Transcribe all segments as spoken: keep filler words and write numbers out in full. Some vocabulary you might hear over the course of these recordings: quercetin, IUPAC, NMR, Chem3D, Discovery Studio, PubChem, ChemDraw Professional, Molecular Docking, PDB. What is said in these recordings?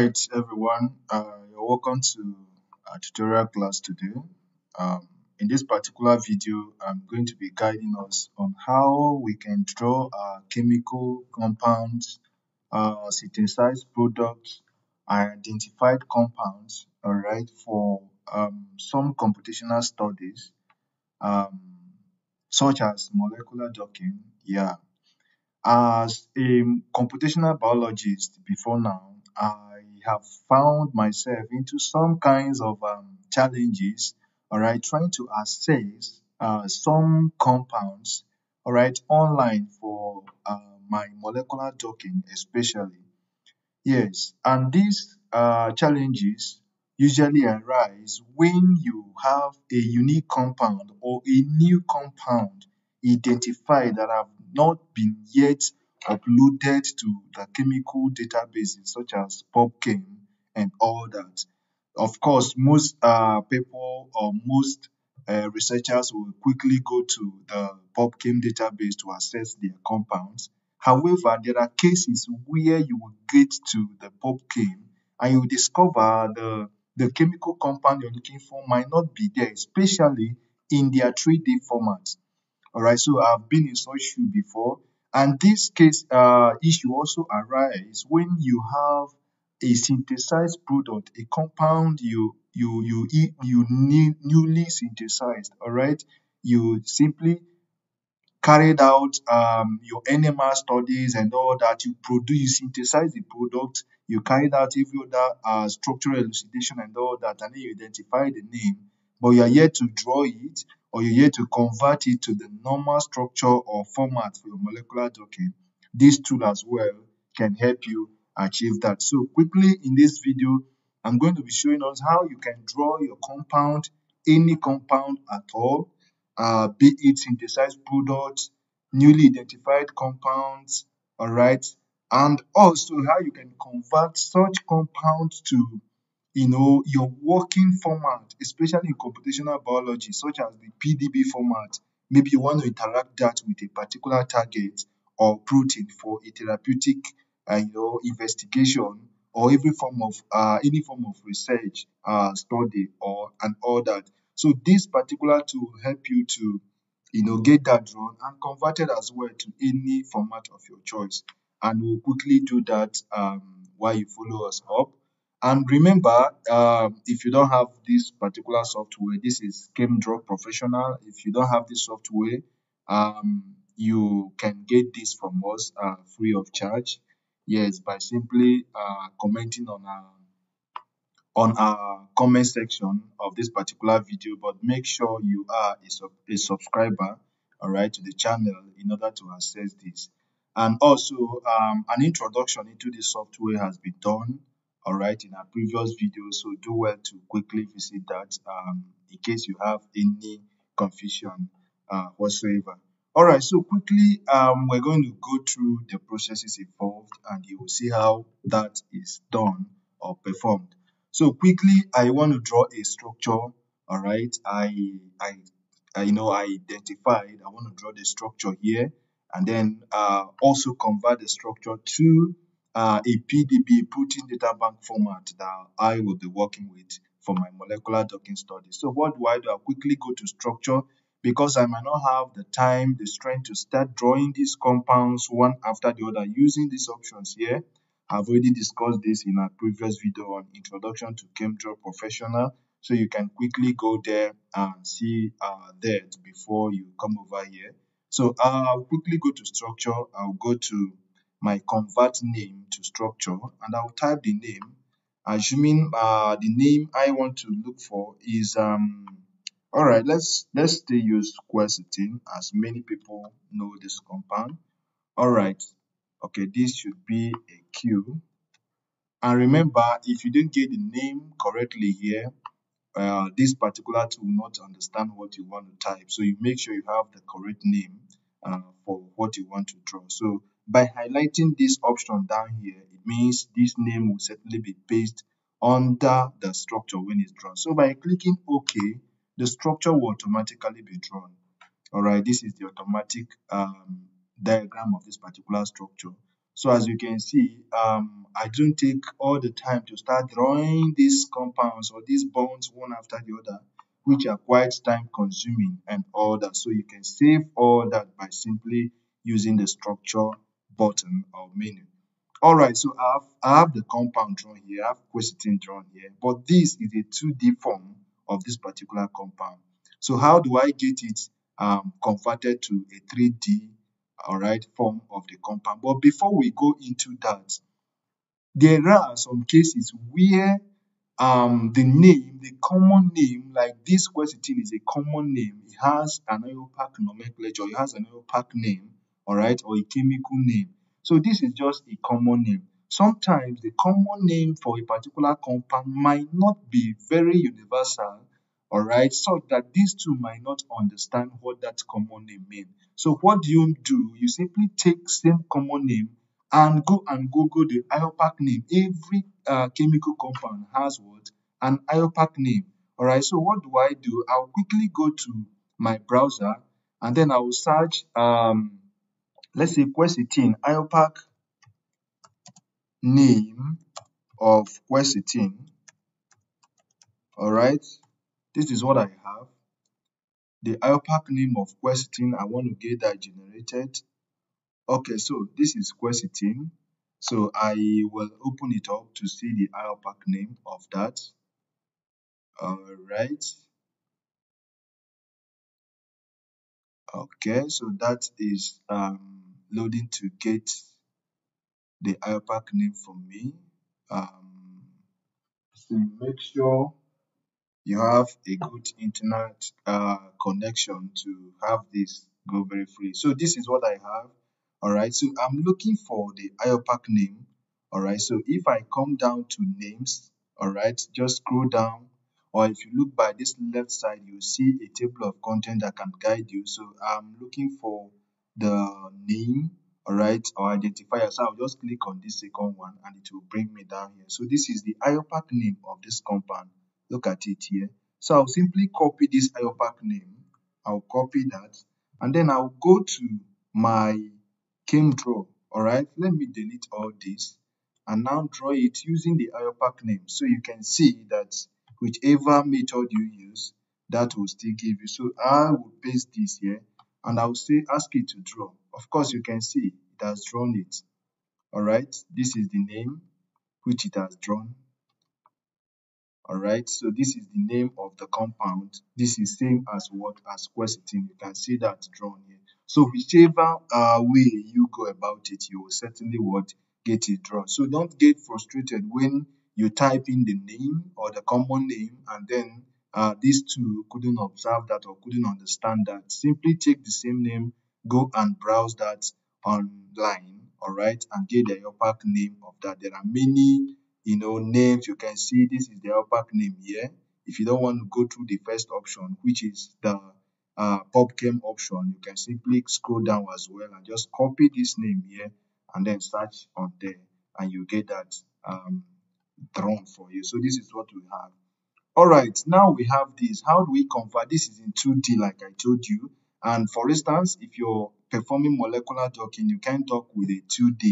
Alright everyone, uh, you're welcome to our tutorial class today. Um, in this particular video, I'm going to be guiding us on how we can draw our chemical compounds, uh, synthesized products, and identified compounds, alright, for um, some computational studies, um, such as molecular docking, yeah. As a computational biologist before now, I have found myself into some kinds of um, challenges, all right, trying to assess uh, some compounds, all right, online for uh, my molecular docking especially. Yes, and these uh, challenges usually arise when you have a unique compound or a new compound identified that have not been yet uploaded to the chemical databases such as PubChem and all that. Of course, most uh, people or most uh, researchers will quickly go to the PubChem database to assess their compounds. However, there are cases where you will get to the PubChem and you discover the, the chemical compound you're looking for might not be there, especially in their three D formats. Alright, so I've been in such issue before, and this case uh, issue also arises when you have a synthesized product, a compound you you you you, you new, newly synthesized. Alright, you simply carried out um, your N M R studies and all that. You produce, you synthesize the product. You carried out every other uh, structural elucidation and all that, and then you identify the name, but you are yet to draw it, or you're here to convert it to the normal structure or format for your molecular docking. This tool as well can help you achieve that. So quickly in this video, I'm going to be showing us how you can draw your compound, any compound at all, uh, be it synthesized products, newly identified compounds, all right, and also how you can convert such compounds to you know, your working format, especially in computational biology, such as the P D B format. Maybe you want to interact that with a particular target or protein for a therapeutic uh, you know, investigation or every form of, uh, any form of research, uh, study, or and all that. So this particular tool will help you to, you know, get that drawn and converted as well to any format of your choice. And we'll quickly do that um, while you follow us up. And remember, uh, if you don't have this particular software, this is ChemDraw Professional. If you don't have this software, um, you can get this from us uh, free of charge. Yes, by simply uh, commenting on our, on our comment section of this particular video. But make sure you are a, sub a subscriber, all right, to the channel in order to access this. And also, um, an introduction into this software has been done, all right, in our previous video, so do well to quickly visit that um, in case you have any confusion uh, whatsoever. All right, so quickly, um, we're going to go through the processes involved and you will see how that is done or performed. So quickly, I want to draw a structure, all right. I, I, I you know, I identified, I want to draw the structure here and then uh, also convert the structure to Uh, a P D B, protein data bank format that I will be working with for my molecular docking study. So what do I do? I quickly go to structure because I might not have the time, the strength to start drawing these compounds one after the other using these options here. I've already discussed this in our previous video on Introduction to ChemDraw Professional. So you can quickly go there and see uh, that before you come over here. So I'll quickly go to structure. I'll go to my convert name to structure and I'll type the name, assuming uh, the name I want to look for is um all right, let's let's still use quercetin as many people know this compound. All right, okay, this should be a Q. And remember, if you didn't get the name correctly here, uh, this particular tool will not understand what you want to type, so you make sure you have the correct name uh, for what you want to draw. So by highlighting this option down here, it means this name will certainly be pasted under the structure when it's drawn. So by clicking OK, the structure will automatically be drawn. All right, this is the automatic um, diagram of this particular structure. So as you can see, um, I don't take all the time to start drawing these compounds or these bonds one after the other, which are quite time consuming and all that. So you can save all that by simply using the structure button or menu. All right, so I have, I have the compound drawn here, I have quercetin drawn here, but this is a two D form of this particular compound. So how do I get it um, converted to a three D, all right, form of the compound? But before we go into that, there are some cases where um, the name, the common name, like this quercetin is a common name. It has an I U PAC nomenclature, it has an I U PAC name, all right, or a chemical name. So this is just a common name. Sometimes the common name for a particular compound might not be very universal, all right, so that these two might not understand what that common name means. So what do you do? You simply take same common name and go and Google the I U PAC name. Every uh, chemical compound has what? An I U PAC name, all right? So what do I do? I'll quickly go to my browser and then I will search, um, let's say quercetin, I U PAC name of quercetin, all right? This is what I have, the I U PAC name of quercetin. I want to get that generated. Okay, so this is quercetin. So I will open it up to see the I U PAC name of that. All right. Okay, so that is um, loading to get the I U PAC name from me. Um, so make sure you have a good internet uh, connection to have this go very free. So this is what I have. All right, so I'm looking for the I U PAC name. All right, so if I come down to names, all right, just scroll down, or if you look by this left side, you see a table of content that can guide you. So I'm looking for the name, all right, or identifier. So I'll just click on this second one and it will bring me down here. So this is the I U PAC name of this compound. Look at it here. So I'll simply copy this I U PAC name. I'll copy that, and then I'll go to my ChemDraw. All right, let me delete all this and now draw it using the I U PAC name. So you can see that whichever method you use, that will still give you. So I will paste this here and I will say ask it to draw. Of course, you can see it has drawn it. All right, this is the name which it has drawn. All right, so this is the name of the compound. This is same as what as quercetin. You can see that drawn here. So whichever uh, way you go about it, you will certainly what get it drawn. So don't get frustrated when you type in the name or the common name and then uh, these two couldn't observe that or couldn't understand that. Simply take the same name, go and browse that online, all right, and get the I U PAC name of that. There are many, you know, names. You can see this is the I U PAC name here. If you don't want to go through the first option, which is the Uh, PubChem option, you can simply scroll down as well and just copy this name here and then search on there and you get that um, drawn for you. So this is what we have. All right, now we have this. How do we convert? This is in two D like I told you. And for instance, if you're performing molecular docking, you can dock with a two D.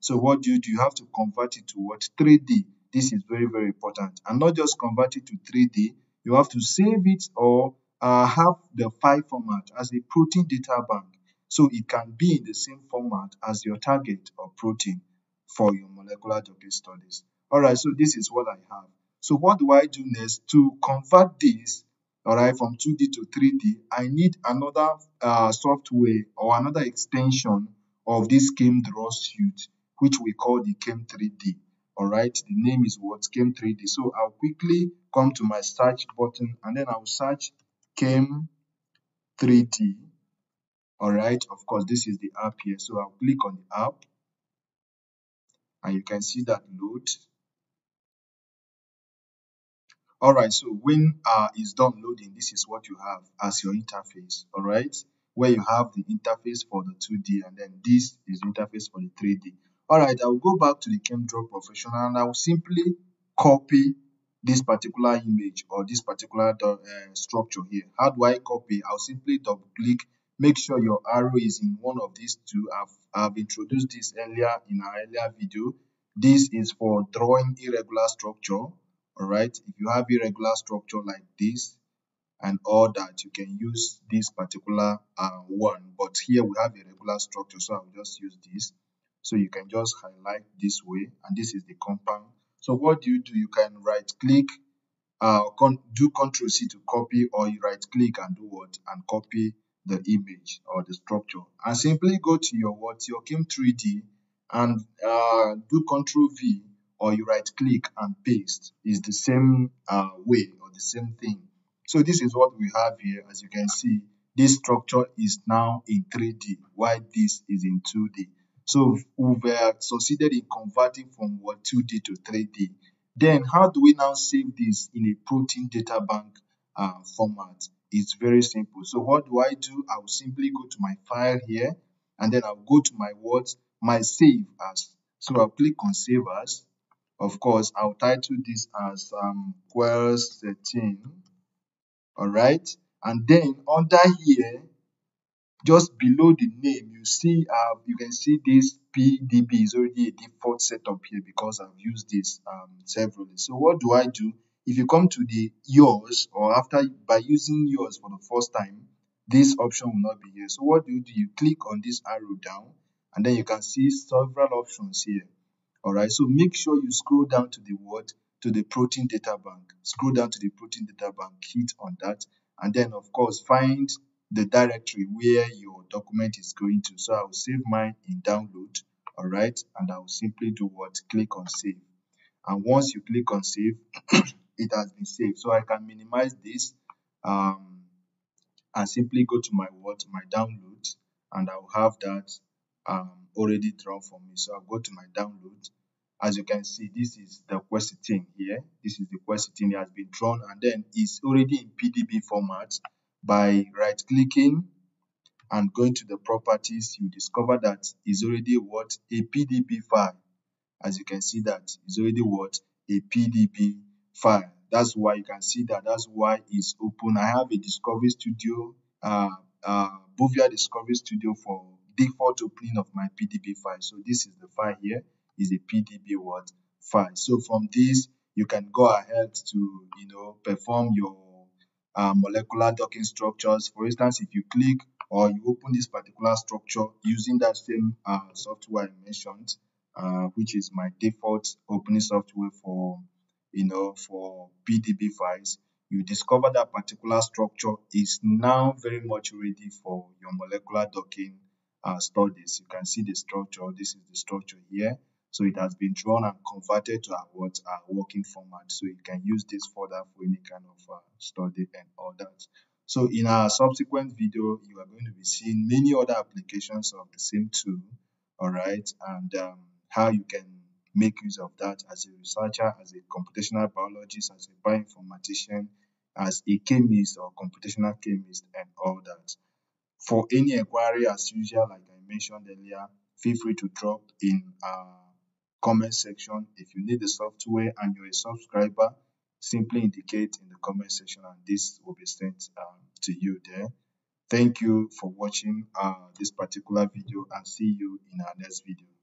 So what do you do? You have to convert it to what? three D. This is very, very important. And not just convert it to three D. You have to save it or Uh, have the file format as a protein data bank, so it can be in the same format as your target or protein for your molecular docking studies. All right, so this is what I have. So what do I do next to convert this, all right, from two D to three D? I need another uh, software or another extension of this ChemDraw suite, which we call the Chem three D. All right, the name is what? Chem three D. So I'll quickly come to my search button and then I'll search Chem three D. All right, of course, this is the app here. So I'll click on the app and you can see that load. All right, so when uh, it's done loading, this is what you have as your interface. All right, where you have the interface for the two D and then this is interface for the three D. All right, I'll go back to the ChemDraw Professional and I'll simply copy this particular image or this particular uh, structure here. How do I copy? I'll simply double click make sure your arrow is in one of these two. I've, I've introduced this earlier in our earlier video. This is for drawing irregular structure, all right? If you have irregular structure like this and all that, you can use this particular uh, one. But here we have irregular structure, so I'll just use this. So you can just highlight this way, and this is the compound. So what do you do? You can right-click, uh, do control C to copy, or you right-click and do what? And copy the image or the structure. And simply go to your what? Your Chem three D and uh, do control V, or you right-click and paste. It's the same uh, way or the same thing. So this is what we have here. As you can see, this structure is now in three D, while this is in two D. So we've uh, succeeded in converting from what two D to three D. Then how do we now save this in a protein data bank uh, format? It's very simple. So what do I do? I will simply go to my file here, and then I'll go to my words, my save as. So I'll click on save as. Of course, I'll title this as um, quercetin. All right, and then under here, just below the name, you see, uh, you can see this P D B is already a default setup here because I've used this um, severally. So what do I do? If you come to the yours, or after by using yours for the first time, this option will not be here. So what do you do? You click on this arrow down, and then you can see several options here. All right, so make sure you scroll down to the word. To the protein data bank, scroll down to the protein data bank, hit on that, and then of course find the directory where your document is going to. So I will save mine in download, all right, and I will simply do what? Click on save. And once you click on save, it has been saved. So I can minimize this um, and simply go to my what? My download, and I will have that um, already drawn for me. So I'll go to my download. As you can see, this is the quercetin here. This is the quercetin that has been drawn, and then it's already in P D B format. By right-clicking and going to the properties, you discover that it's already what? A P D B file. As you can see that, it's already what? A P D B file. That's why you can see that. That's why it's open. I have a Discovery Studio, uh, uh, Bovia Discovery Studio for default opening of my P D B file. So this is the file here. Is a P D B word file. So from this, you can go ahead to, you know, perform your uh, molecular docking structures. For instance, if you click or you open this particular structure using that same uh, software I mentioned, uh, which is my default opening software for, you know, for P D B files, you discover that particular structure is now very much ready for your molecular docking uh, studies. You can see the structure. This is the structure here. So it has been drawn and converted to our, what, our working format. So you can use this further for any kind of uh, study and all that. So in our subsequent video, you are going to be seeing many other applications of the same tool, all right, and um, how you can make use of that as a researcher, as a computational biologist, as a bioinformatician, as a chemist or computational chemist, and all that. For any inquiry, as usual, like I mentioned earlier, feel free to drop in uh, comment section. If you need the software and you're a subscriber, simply indicate in the comment section and this will be sent um, to you there. Thank you for watching uh, this particular video, and see you in our next video.